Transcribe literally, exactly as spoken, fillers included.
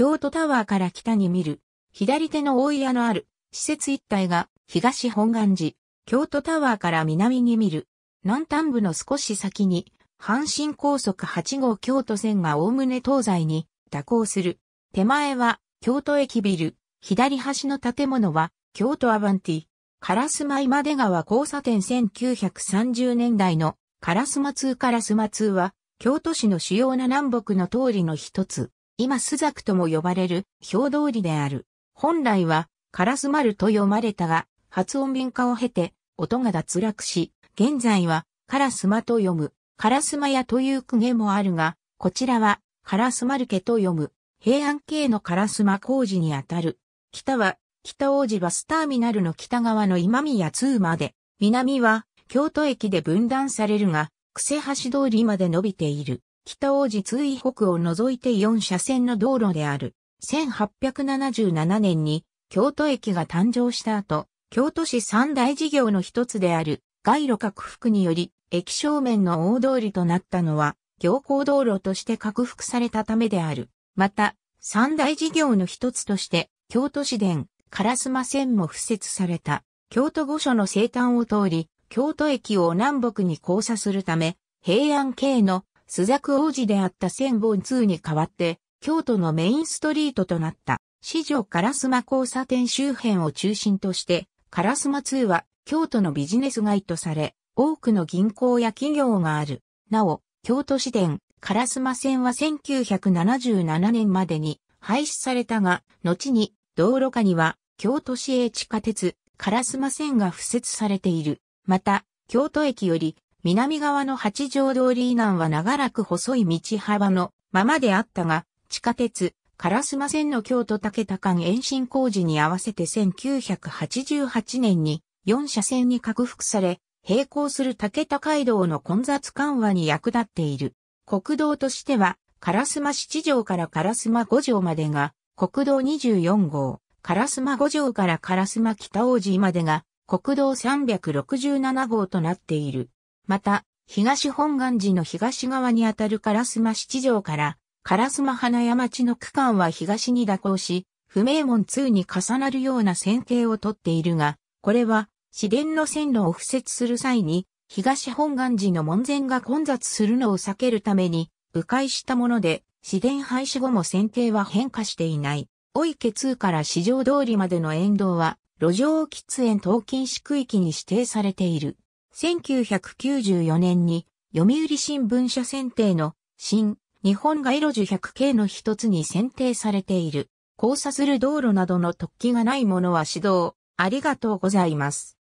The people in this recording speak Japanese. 京都タワーから北に見る、左手の大井屋のある、施設一帯が、東本願寺、京都タワーから南に見る、南端部の少し先に、阪神高速はち号京都線が概ね東西に、蛇行する。手前は、京都駅ビル、左端の建物は、京都アバンティ、烏丸今出川交差点せんきゅうひゃくさんじゅうねんだいの、烏丸通烏丸通は、京都市の主要な南北の通りの一つ、今朱雀とも呼ばれる、表通りである。本来は、烏丸と読まれたが、発音便化を経て、音が脱落し、現在は、烏丸と読む、烏丸屋という公家もあるが、こちらは、烏丸家と読む、平安系の烏丸工事にあたる。北は、北大路バスターミナルの北側の今宮通まで、南は、京都駅で分断されるが、久世橋通りまで伸びている。北大路通以北を除いてよんしゃせんの道路である。せんはっぴゃくななじゅうななねんに京都駅が誕生した後、京都市三大事業の一つである街路拡幅により駅正面の大通りとなったのは行幸道路として拡幅されたためである。また、三大事業の一つとして京都市電、烏丸線も敷設された。京都御所の西端を通り、京都駅を南北に交差するため、平安系の朱雀大路であった千本通に代わって、京都のメインストリートとなった。四条烏丸交差点周辺を中心として、烏丸通は京都のビジネス街とされ、多くの銀行や企業がある。なお、京都市電、烏丸線はせんきゅうひゃくななじゅうななねんまでに廃止されたが、後に道路下には京都市営地下鉄、烏丸線が敷設されている。また、京都駅より南側の八条通り以南は長らく細い道幅のままであったが、地下鉄、烏丸線の京都竹田間延伸工事に合わせてせんきゅうひゃくはちじゅうはちねんによんしゃせんに拡幅され、並行する竹田街道の混雑緩和に役立っている。国道としては、烏丸七条から烏丸五条までが、国道にじゅうよんごう、烏丸五条から烏丸北大路までが、国道さんびゃくろくじゅうななごうとなっている。また、東本願寺の東側にあたる烏丸七条から、烏丸花屋町の区間は東に蛇行し、不明門通に重なるような線形をとっているが、これは、市電の線路を敷設する際に、東本願寺の門前が混雑するのを避けるために、迂回したもので、市電廃止後も線形は変化していない。御池通から四条通りまでの沿道は、路上喫煙等禁止区域に指定されている。せんきゅうひゃくきゅうじゅうよねんに、読売新聞社選定の、新、日本街路樹ひゃくけいの一つに選定されている。交差する道路などの突起がないものは指導。ありがとうございます。